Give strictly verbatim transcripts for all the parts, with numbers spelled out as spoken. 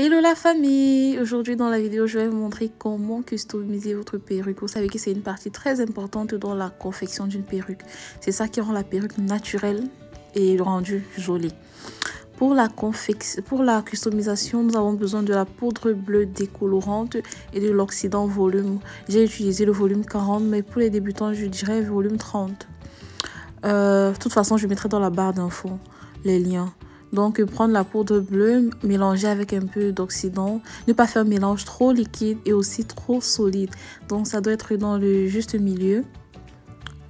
Hello la famille! Aujourd'hui dans la vidéo, je vais vous montrer comment customiser votre perruque. Vous savez que c'est une partie très importante dans la confection d'une perruque. C'est ça qui rend la perruque naturelle et le rendu joli. Pour la, confection, pour la customisation, nous avons besoin de la poudre bleue décolorante et de l'oxydant volume. J'ai utilisé le volume quarante, mais pour les débutants, je dirais volume trente. Euh, de toute façon, je mettrai dans la barre d'infos les liens. Donc, prendre la poudre bleue, mélanger avec un peu d'oxydant. Ne pas faire un mélange trop liquide et aussi trop solide. Donc, ça doit être dans le juste milieu.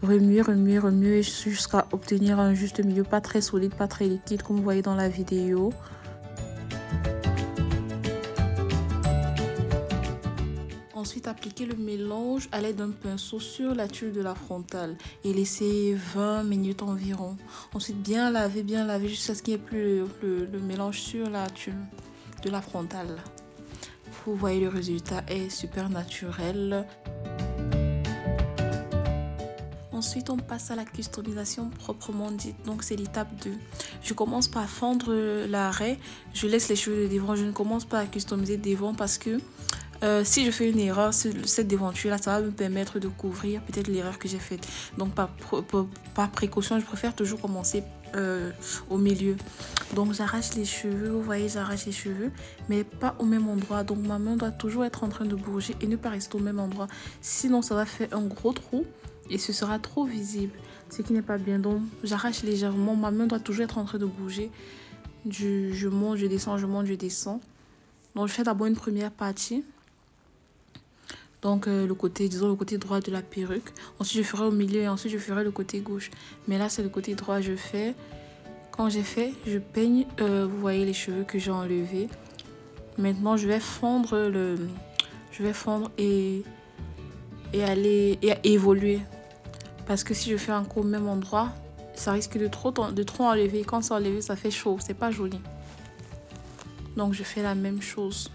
Remuer, remuer, remuer jusqu'à obtenir un juste milieu. Pas très solide, pas très liquide, comme vous voyez dans la vidéo. Ensuite, appliquez le mélange à l'aide d'un pinceau sur la tuile de la frontale et laissez vingt minutes environ. Ensuite, bien laver, bien laver jusqu'à ce qu'il n'y ait plus le, le, le mélange sur la tuile de la frontale. Vous voyez, le résultat est super naturel. Ensuite, on passe à la customisation proprement dite, donc c'est l'étape deux. Je commence par fendre l'arrêt, je laisse les cheveux de devant, je ne commence pas à customiser devant parce que euh, si je fais une erreur, cette devanture là, ça va me permettre de couvrir peut-être l'erreur que j'ai faite. Donc par, par, par précaution, je préfère toujours commencer euh, au milieu. Donc j'arrache les cheveux, vous voyez, j'arrache les cheveux, mais pas au même endroit. Donc ma main doit toujours être en train de bouger et ne pas rester au même endroit. Sinon, ça va faire un gros trou. Et ce sera trop visible, ce qui n'est pas bien. Donc j'arrache légèrement, ma main doit toujours être en train de bouger. Je, je monte, je descends, je monte, je descends. Donc je fais d'abord une première partie. Donc euh, le côté, disons le côté droit de la perruque. Ensuite je ferai au milieu et ensuite je ferai le côté gauche. Mais là c'est le côté droit, je fais. Quand j'ai fait, je peigne, euh, vous voyez les cheveux que j'ai enlevés. Maintenant je vais fendre le... Je vais fendre et... Et aller... Et évoluer. Parce que si je fais un coup au même endroit, ça risque de trop, de trop enlever. Quand c'est enlevé, ça fait chaud. C'est pas joli. Donc, je fais la même chose.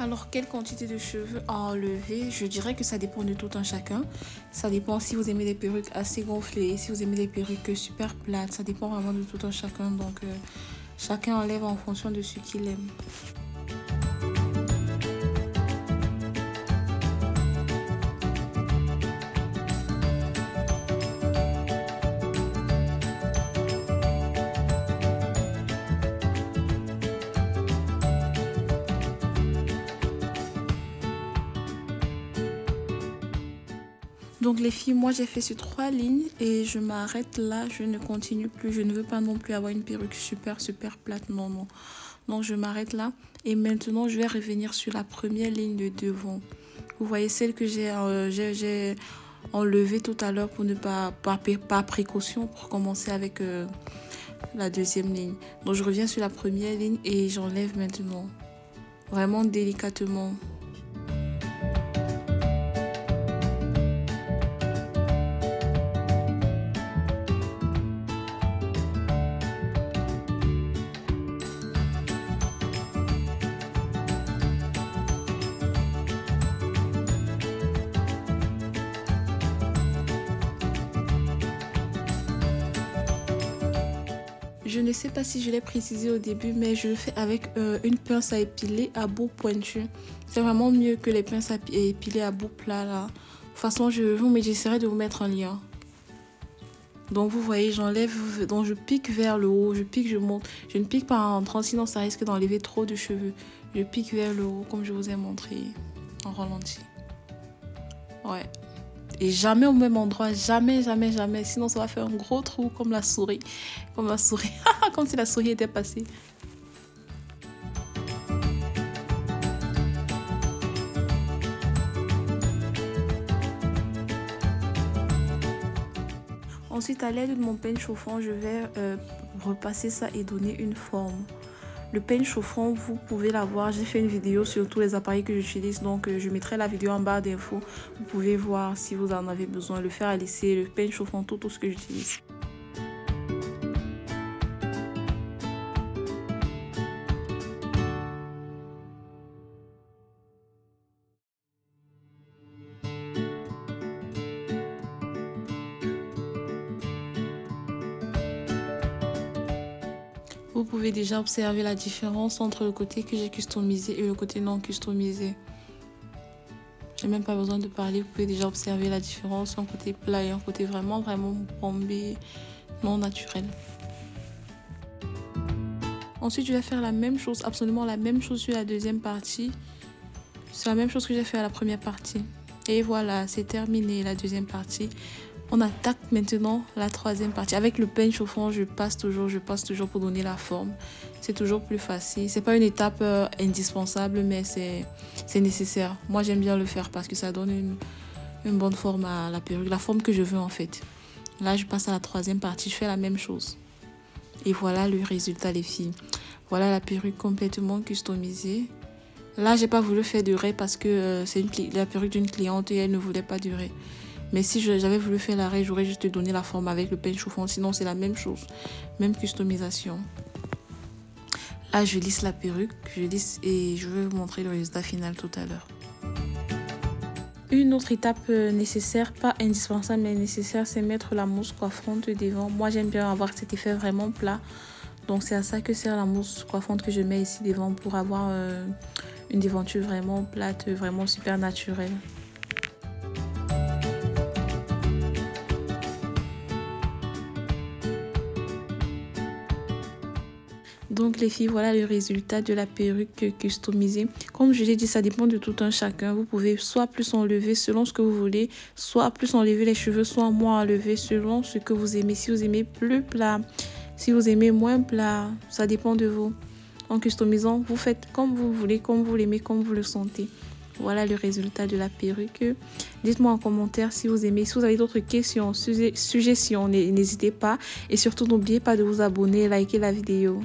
Alors, quelle quantité de cheveux à enlever? Je dirais que ça dépend de tout un chacun. Ça dépend si vous aimez des perruques assez gonflées, si vous aimez des perruques super plates. Ça dépend vraiment de tout un chacun. Donc, euh, chacun enlève en fonction de ce qu'il aime. Donc les filles, moi j'ai fait ces trois lignes et je m'arrête là, je ne continue plus, je ne veux pas non plus avoir une perruque super super plate, non non. Donc je m'arrête là et maintenant je vais revenir sur la première ligne de devant. Vous voyez celle que j'ai euh, enlevée tout à l'heure pour ne pas, par, par précaution, pour commencer avec euh, la deuxième ligne. Donc je reviens sur la première ligne et j'enlève maintenant, vraiment délicatement. Je ne sais pas si je l'ai précisé au début, mais je le fais avec euh, une pince à épiler à bout pointu. C'est vraiment mieux que les pinces à épiler à bout plat là. De toute façon, je vous, mais j'essaierai de vous mettre un lien. Donc vous voyez, j'enlève, donc je pique vers le haut, je pique, je monte. Je ne pique pas en entrant, sinon ça risque d'enlever trop de cheveux. Je pique vers le haut, comme je vous ai montré, en ralenti. Ouais. Et jamais au même endroit, jamais, jamais, jamais. Sinon, ça va faire un gros trou comme la souris. Comme la souris. Comme si la souris était passée. Ensuite, à l'aide de mon peigne chauffant, je vais euh, repasser ça et donner une forme. Le peigne chauffant, vous pouvez l'avoir. J'ai fait une vidéo sur tous les appareils que j'utilise, donc je mettrai la vidéo en barre d'infos. Vous pouvez voir si vous en avez besoin, le fer à lisser, le peigne chauffant, tout, tout ce que j'utilise. Vous pouvez déjà observer la différence entre le côté que j'ai customisé et le côté non customisé. J'ai même pas besoin de parler, vous pouvez déjà observer la différence, un côté plat et un côté vraiment vraiment bombé, non naturel. Ensuite, je vais faire la même chose, absolument la même chose sur la deuxième partie. C'est la même chose que j'ai fait à la première partie. Et voilà, c'est terminé la deuxième partie. On attaque maintenant la troisième partie. Avec le peigne chauffant, je passe toujours, je passe toujours pour donner la forme. C'est toujours plus facile. C'est pas une étape euh, indispensable, mais c'est nécessaire. Moi, j'aime bien le faire parce que ça donne une, une bonne forme à la perruque, la forme que je veux en fait. Là, je passe à la troisième partie, je fais la même chose. Et voilà le résultat, les filles. Voilà la perruque complètement customisée. Là, j'ai pas voulu faire de raie parce que euh, c'est la perruque d'une cliente et elle ne voulait pas de raie. Mais si j'avais voulu faire l'arrêt, j'aurais juste donné la forme avec le peigne chauffant. Sinon, c'est la même chose, même customisation. Là, je lisse la perruque, je lisse et je vais vous montrer le résultat final tout à l'heure. Une autre étape nécessaire, pas indispensable, mais nécessaire, c'est mettre la mousse coiffante devant. Moi, j'aime bien avoir cet effet vraiment plat. Donc, c'est à ça que sert la mousse coiffante que je mets ici devant pour avoir euh, une déventure vraiment plate, vraiment super naturelle. Donc les filles, voilà le résultat de la perruque customisée. Comme je l'ai dit, ça dépend de tout un chacun. Vous pouvez soit plus enlever selon ce que vous voulez, soit plus enlever les cheveux, soit moins enlever selon ce que vous aimez. Si vous aimez plus plat, si vous aimez moins plat, ça dépend de vous. En customisant, vous faites comme vous voulez, comme vous l'aimez, comme vous le sentez. Voilà le résultat de la perruque. Dites-moi en commentaire si vous aimez. Si vous avez d'autres questions, suggestions, n'hésitez pas. Et surtout, n'oubliez pas de vous abonner et liker la vidéo.